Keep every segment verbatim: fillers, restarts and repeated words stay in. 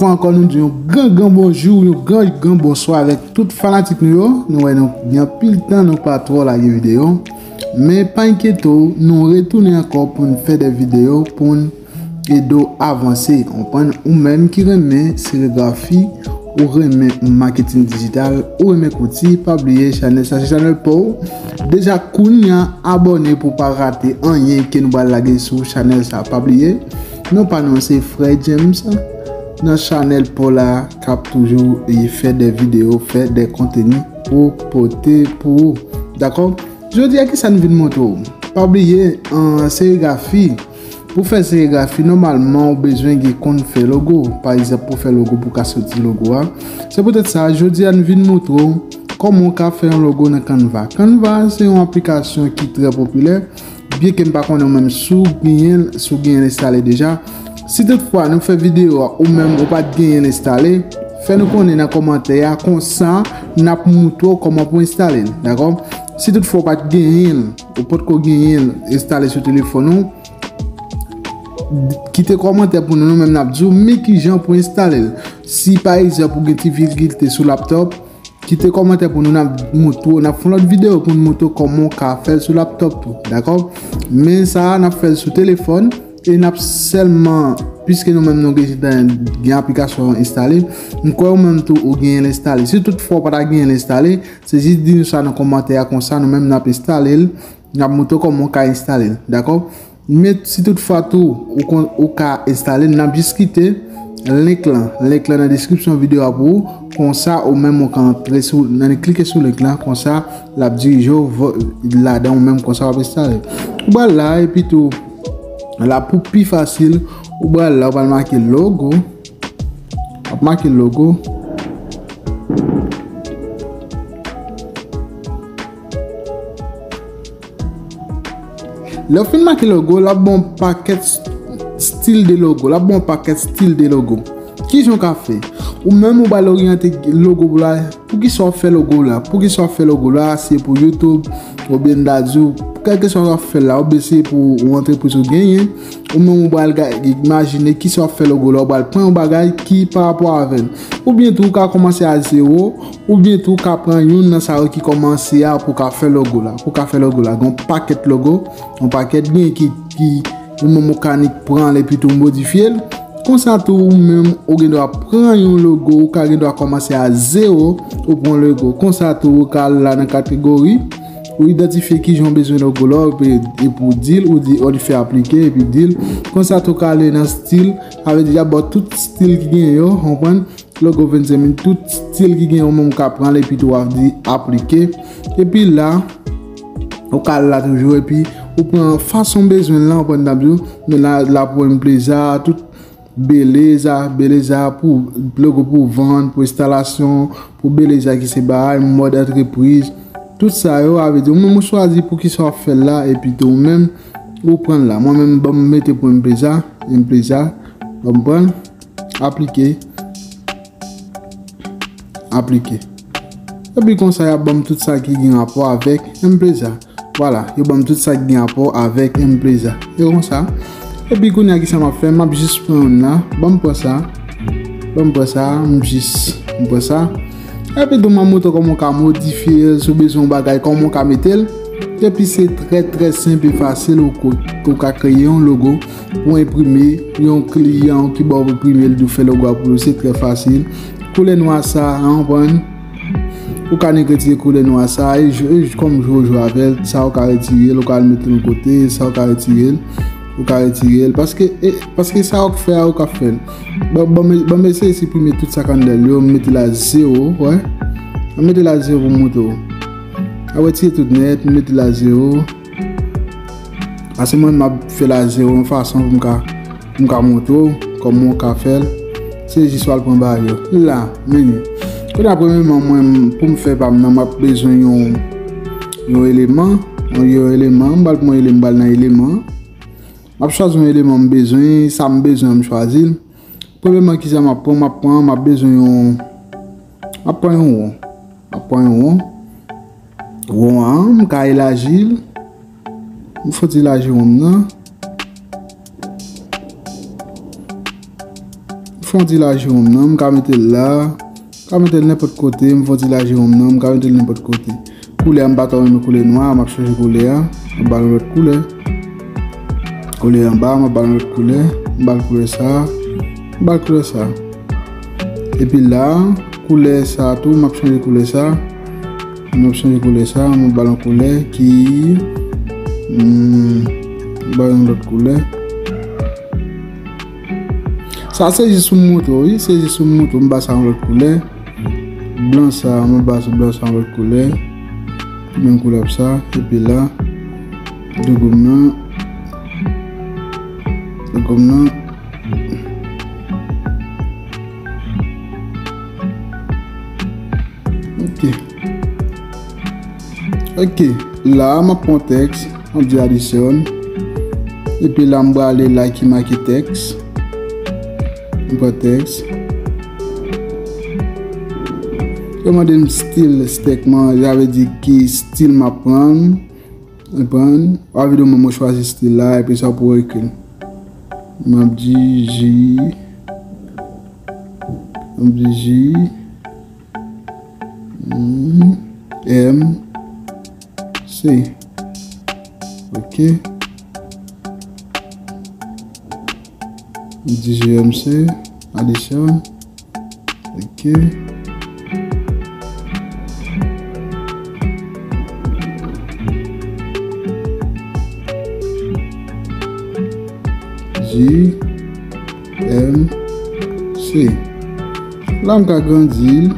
fois encore, nous disons un grand bonjour, un grand, grand bonsoir avec toutes les fanatiques. Nous avons pile de temps, nous pas trop la vidéo. Mais pas inquiétez, nous retournons encore pour nous faire des vidéos pour nous aider à avancer. On prend ou même qui remet sérigraphie, ou remet marketing digital, ou remet coaching, pas oublier Chanel, ça c'est Chanel pour. Déjà, Kounia, abonnez pour ne pas rater un lien que nous allons sur Chanel, ça pas oublier. Nous pas annoncer Frère James. Dans Chanel pour la cap toujours et fait des vidéos, fait des contenus pour porter pour. D'accord? Je dis à qui ça nous vient de montrer. Pas oublier en sérigraphie. Pour faire sérigraphie, normalement, on a besoin qu'on fait logo. Par exemple, pour faire logo, pour sortir le logo. C'est peut-être ça. Je dis à nous vient de montrer comment on fait un logo dans Canva. Canva, c'est une application qui est très populaire. Bien que nous ne connaissons même sous bien installé déjà. Si toutefois nous faisons vidéo ou même ou pas bien installer, faites-nous connaître dans les commentaires comme ça, nous avons comment pour installer. D'accord? Si toutefois pas gagner ou pas gagner installer sur téléphone, quittez les commentaires pour nous même n'abdou, mais qui gens pour installer. Si par exemple pour gagner difficulté sur laptop, quittez les commentaires pour nous montrer, nous faisons l'autre vidéo pour nous montrer comment on fait sur laptop. D'accord? Mais ça, nous fait sur téléphone. Et nous seulement, puisque nous même nous avons une application installée, nous avons même tout installé. Si toutefois pas installé, c'est juste dire ça dans les commentaires comme ça, nous même nous avons installé, nous avons montré comment on installer. D'accord? Mais si toutefois tout ou installé, nous avons juste quitté l'écran, l'écran dans la description vidéo à vous, comme ça ou même on clique sur l'écran, comme ça la dirige là-dedans ou même comme ça on installer. Voilà et puis tout. La pour plus facile, ou bien là, on va marquer le logo. On va marquer le logo. Là, on va marquer le logo. Là, bon paquet style de logo. Là, bon paquet style de logo. Qui j'en a fait? Ou même, on va l'orienter logo là. Pour qui soit fait logo là? Pour qui soit fait logo là? C'est pour YouTube, ou bien Dazou. Quelque chose à faire là, c'est pour entreprise ou gagner, ou même on va imaginer qui soit fait le goal, on va prendre un bagage qui par rapport à elle, ou bien tout qu'à commencer à zéro, ou bien tout qu'à prendre une dans sa qui commence à pour qu'à faire le goal là, pour qu'à faire le goal là, on paquet logo, on paquet bien qui qui une mécanique prend les plutôt modifier, comme ça tout même on doit prendre un logo, ou qu'on doit commencer à zéro, ou prendre le logo, comme ça tout qu'à la dans catégorie. Ou identifier qui j'ai besoin de logo et pour deal ou on fait appliquer et puis deal comme ça tout calé dans style avec déjà tout style qui gagne on prend logo vingt-cinq mille tout style qui gagne on même qu'à prendre et puis tout appliquer et puis là on calé là toujours et puis on prend façon besoin là on prend d'abord mais là là pour un plaisir tout Beleza, beleza pour logo pour vendre pour installation pour beleza qui se bat mode entreprise. Tout ça, yo avez dit, moi, je choisis pour qu'il soit fait là, et puis tout même, vous prenez là. Moi-même, je vais me mettre pour un plaisir, un plaisir, je vais prendre, appliquer, appliquer. Et puis, comme ça, je vais tout ça qui a un rapport avec un plaisir. Voilà, je vais tout ça qui a un rapport avec un plaisir. Et comme ça, et puis, quand ça m'a fait, je vais juste prendre là, je vais prendre ça, je vais prendre ça, je vais juste prendre ça. Et puis, je vais montrer comment on peut modifier, si besoin de bagages, comment on peut mettre. Et puis, c'est très très simple et facile. On peut créer un logo pour imprimer. Un client qui va imprimer le logo pour vous, c'est très facile. Couleur noire, ça, on prend. On peut retirer couleur noire, ça. Et comme je joue avec, ça, on peut retirer, on peut mettre de côté, ça, on peut retirer. Ou qu'à retirer parce que parce que ça on fait ou qu'à faire bon bon bon mais c'est supprimer toute sa candelle on met la zéro ouais on met la zéro moto on retire tout net on met la zéro à ce moment m'a fait la zéro en façon pour qu'à pour qu'à moto comme on qu'à faire c'est juste le point barre là menu que la première moi pour me faire pas m'a besoin d'un d'un élément un élément bal mon élément bal dans élément. Je choisis un élément besoin, ça me besoin de choisir. Probablement que ça m'a pris, m'a pris, m'a besoin, m'a pris un rond, m'a pris un rond, rond, m'a élargir, il faut élargir rond là, il fondre la Jérôme, non, je vais mettre là, je vais mettre n'importe côté, je fondre la Jérôme, non, je vais mettre n'importe côté. Couleur, je vais mettre une couleur noire, je vais changer couleur, je vais mettre l'autre couleur. Couleur en bas, je vais mettre l'autre couleur, je vais couleur ça, je vais couleur ça. Et puis là, couleur ça tout, je vais changer couleur ça. Une option de couleur ça, mon ballon couleur qui hmm, ballon d'autre couleur. Ça c'est juste une moto, oui, c'est juste une moto, on bas ça en l'autre couleur. Blanc ça, on bas blanc ça en l'autre couleur. Même couleur ça et puis là deux gommes deux gommes OK. Ok, là, je prends texte, on dit addition. Et puis là, je vais aller là qui marque texte. Je prends texte. Je vais dire style, j'avais dit qui style je prends. Je prends. Après, je vais choisir style là et puis ça pour écrire. Je vais dire J. Je vais dire J. M. C. Ok. D G M C. Addition. Ok. J. M. C. Là, on va grandir.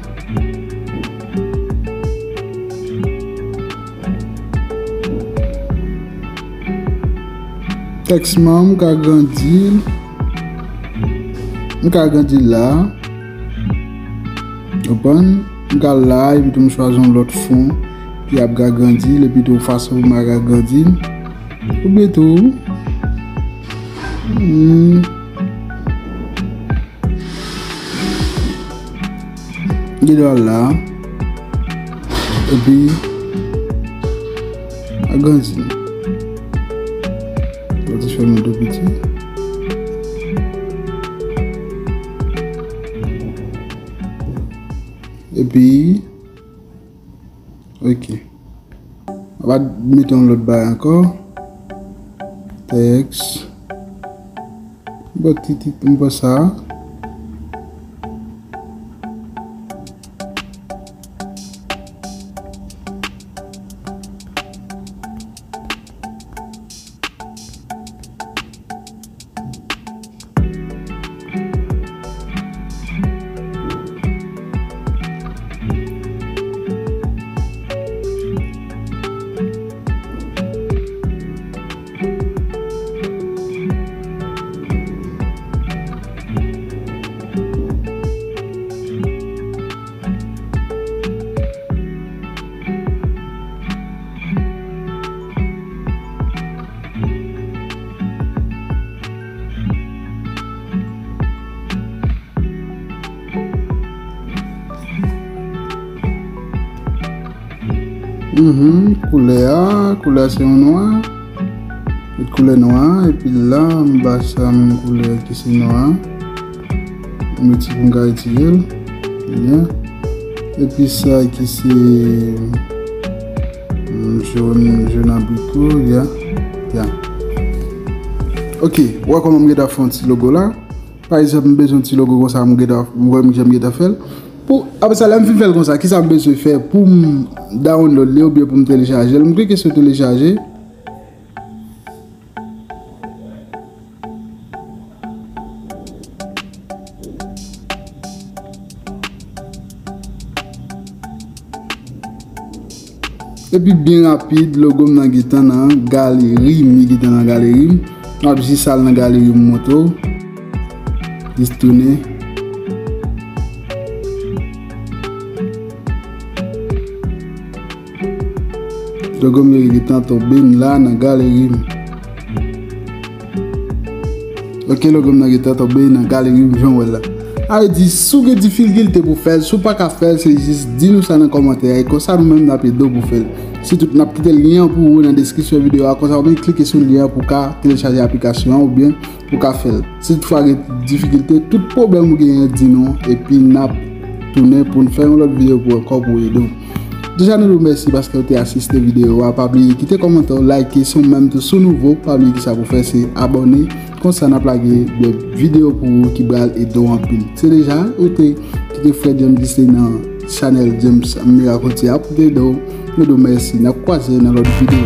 Texte membre qui a grandi, qui a grandi là, open, qui a là et puis nous choisissons l'autre fond qui a grandi et puis de façon où m'a grandi, ou bien tout, il est là et puis a grandi. Deux petits. Et puis ok, on va mettre l'autre barre encore texte petit on voit ça Mm-hmm. Couleur, couleur c'est noir, une couleur noire et puis là on va ça même couleur qui c'est noir, on met un gars et puis ça qui c'est jaune jaune abricot, yeah, yeah. Ok, on va commencer à faire un petit logo là. Par exemple, j'ai besoin de petit logo comme ça, je vais faire. Pour après ça, je vais faire comme ça. Qu'est-ce que je vais faire pour downloader ou bien pour me télécharger? Je vais cliquer sur télécharger. Et puis bien rapide, le logo dans la galerie, mi dans la galerie. Après ça, dans la galerie moto. Distourner. Le gomme est tantôt bien là dans la galerie. Ok, le gomme est tantôt bien dans la galerie. a dit si vous avez des difficultés pour faire, si vous n'avez pas faire, c'est juste dis-nous ça dans les commentaires et comme ça nous-mêmes nous avons pour faire. Si vous n'avez pas le lien pour vous dans la description de la vidéo, comme ça vous cliquez sur le lien pour télécharger l'application ou bien pour faire. Si vous avez des difficultés, tout problème que vous avez, dis-nous et puis nous allons tourner pour faire une autre vidéo pour encore pour vous. Déjà nous vous remercions parce que vous avez assisté à la vidéo. Pas oublier quitter les commentaires, liker, si vous même tout nouveau, pas oublier que ça vous fait c'est abonner. Comme ça, on a plagué des vidéos pour vous qui bralent et dont en pile. C'est déjà, vous avez quitté Fred James Disney dans Chanel James Miracotia pour des dos. Nous vous remercions. Nous croisons dans l'autre vidéo.